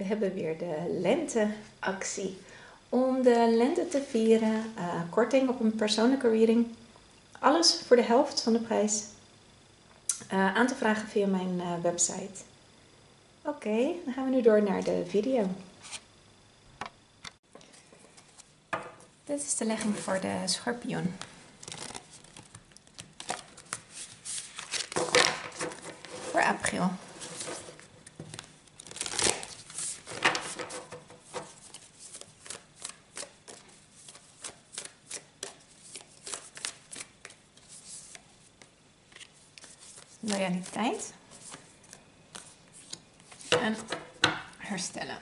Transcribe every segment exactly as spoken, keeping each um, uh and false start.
We hebben weer de lenteactie. Om de lente te vieren, uh, korting op een persoonlijke reading. Alles voor de helft van de prijs. Uh, aan te vragen via mijn uh, website. Oké, okay, dan gaan we nu door naar de video. Dit is de legging voor de schorpioen. Voor april. Loyaliteit en herstellen.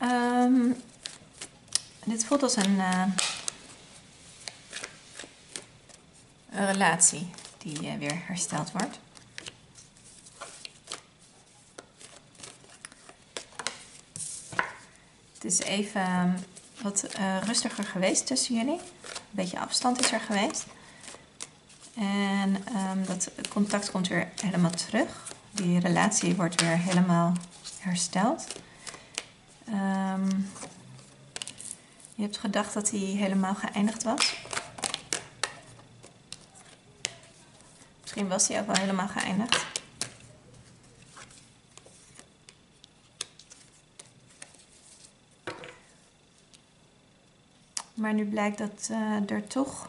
Um, dit voelt als een, uh, een relatie die uh, weer hersteld wordt. Het is even wat uh, rustiger geweest tussen jullie. Een beetje afstand is er geweest. En um, dat contact komt weer helemaal terug. Die relatie wordt weer helemaal hersteld. Um, je hebt gedacht dat hij helemaal geëindigd was. Misschien was hij ook wel helemaal geëindigd. Maar nu blijkt dat uh, er toch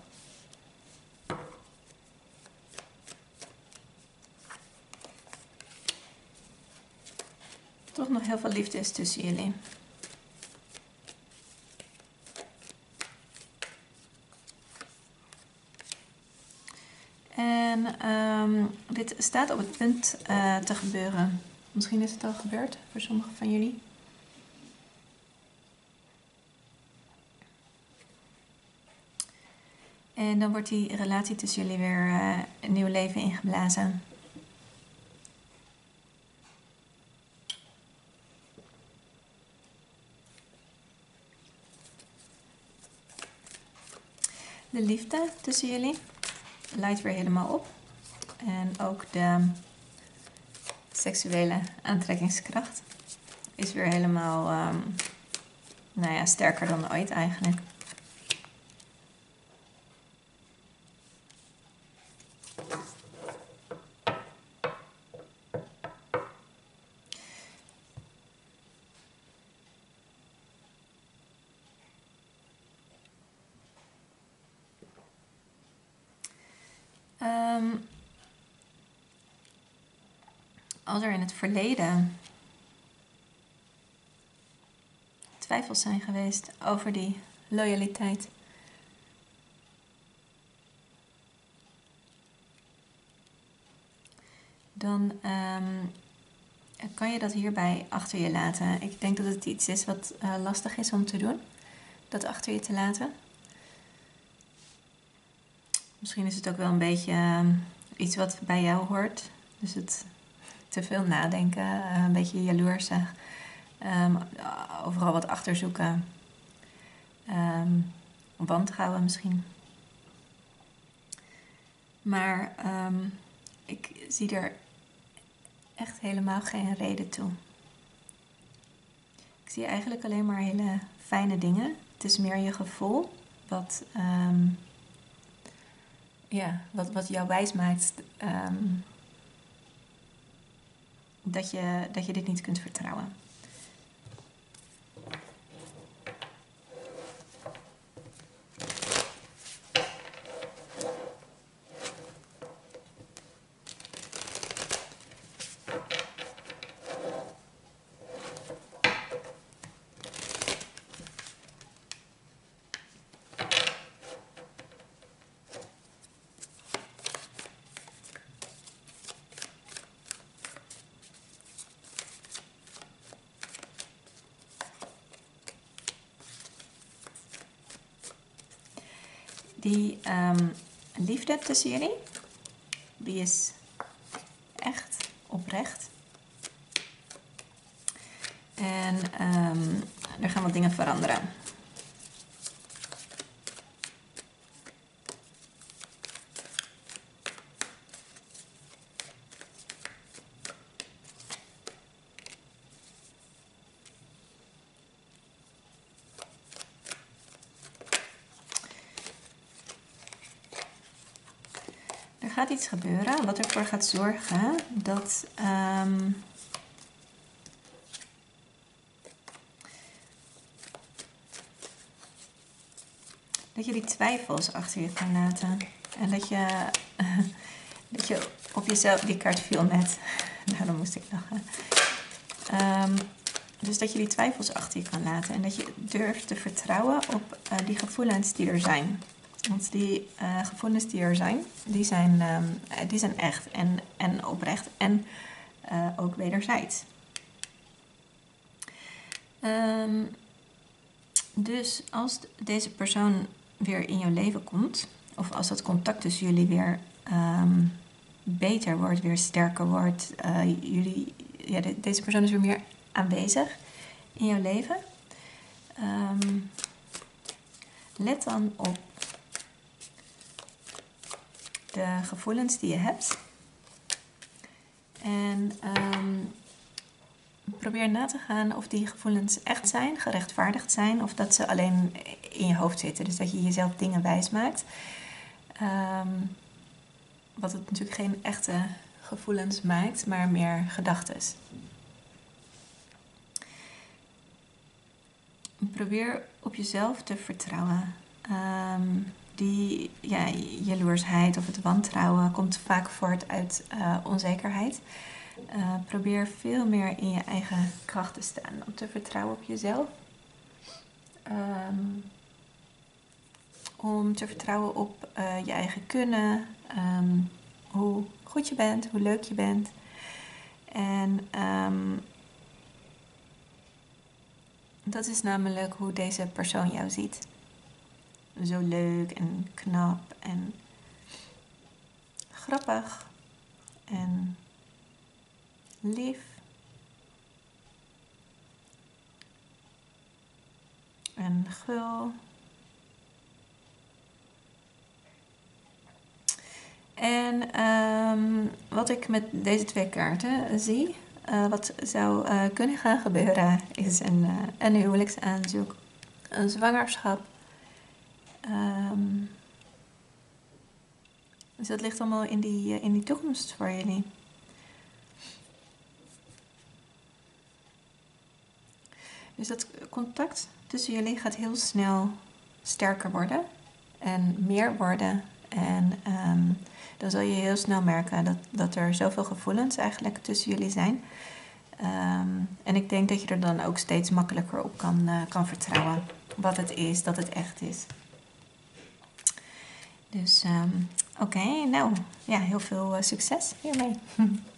toch nog heel veel liefde is tussen jullie. En um, dit staat op het punt uh, te gebeuren. Misschien is het al gebeurd voor sommigen van jullie. En dan wordt die relatie tussen jullie weer uh, een nieuw leven ingeblazen. De liefde tussen jullie leidt weer helemaal op. En ook de seksuele aantrekkingskracht is weer helemaal um, nou ja, sterker dan ooit eigenlijk. Um, als er in het verleden twijfels zijn geweest over die loyaliteit, dan um, kan je dat hierbij achter je laten. Ik denk dat het iets is wat uh, lastig is om te doen, dat achter je te laten. Misschien is het ook wel een beetje uh, iets wat bij jou hoort. Dus het te veel nadenken, uh, een beetje jaloersig, um, overal wat achterzoeken, um, wantrouwen misschien. Maar um, ik zie er echt helemaal geen reden toe. Ik zie eigenlijk alleen maar hele fijne dingen. Het is meer je gevoel wat... Um, Ja, wat, wat jou wijs maakt um, dat, je, dat je dit niet kunt vertrouwen. die um, liefde hebt tussen jullie, die is echt oprecht. En um, er gaan wat dingen veranderen. Gaat iets gebeuren wat ervoor gaat zorgen dat um, dat je die twijfels achter je kan laten en dat je dat je op jezelf, die kaart viel net, daarom moest ik lachen, um, dus dat je die twijfels achter je kan laten en dat je durft te vertrouwen op uh, die gevoelens die er zijn. Want die uh, gevoelens die er zijn, die zijn, um, die zijn echt en, en oprecht en uh, ook wederzijds. Um, dus als deze persoon weer in jouw leven komt, of als dat contact tussen jullie weer um, beter wordt, weer sterker wordt, uh, jullie, ja, de, deze persoon is weer meer aanwezig in jouw leven. Um, let dan op de gevoelens die je hebt. En um, probeer na te gaan of die gevoelens echt zijn, gerechtvaardigd zijn, of dat ze alleen in je hoofd zitten. Dus dat je jezelf dingen wijs maakt. Um, wat het natuurlijk geen echte gevoelens maakt, maar meer gedachtes. Probeer op jezelf te vertrouwen. Um, Die ja, jaloersheid of het wantrouwen komt vaak voort uit uh, onzekerheid. Uh, probeer veel meer in je eigen kracht te staan. Om te vertrouwen op jezelf. Um, om te vertrouwen op uh, je eigen kunnen. Um, hoe goed je bent, hoe leuk je bent. En um, dat is namelijk hoe deze persoon jou ziet. Zo leuk en knap en grappig en lief. En gul. En um, wat ik met deze twee kaarten zie, uh, wat zou uh, kunnen gaan gebeuren, is een, uh, een huwelijksaanzoek, een zwangerschap. Um, dus dat ligt allemaal in die, uh, in die toekomst voor jullie. Dus dat contact tussen jullie gaat heel snel sterker worden en meer worden. En um, dan zal je heel snel merken dat, dat er zoveel gevoelens eigenlijk tussen jullie zijn. Um, en ik denk dat je er dan ook steeds makkelijker op kan, uh, kan vertrouwen wat het is, dat het echt is. Dus um, oké, okay, nou ja, heel veel uh, succes hiermee.